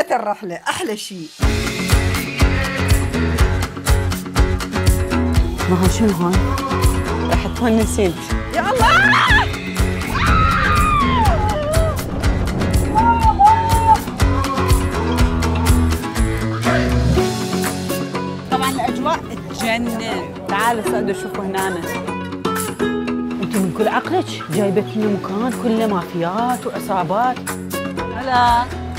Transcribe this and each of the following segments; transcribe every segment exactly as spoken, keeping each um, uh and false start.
بدت الرحلة أحلى شيء. ما هو شو هون؟ رح تونسين. يا الله! طبعاً الأجواء تجنن. تعالوا صعدوا شوفوا هنا. من كل عقلك جايبه لنا مكان كله مافيات وعصابات. هلا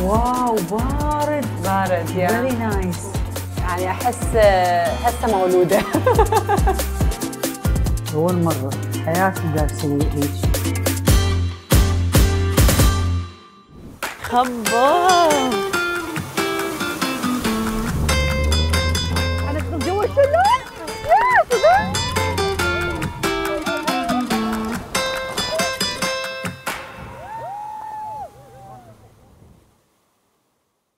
واو بارد بارد يا فيري نايس. يعني احس هسه مولوده. اول مره بحياتي بدي اسوي هيك. خبر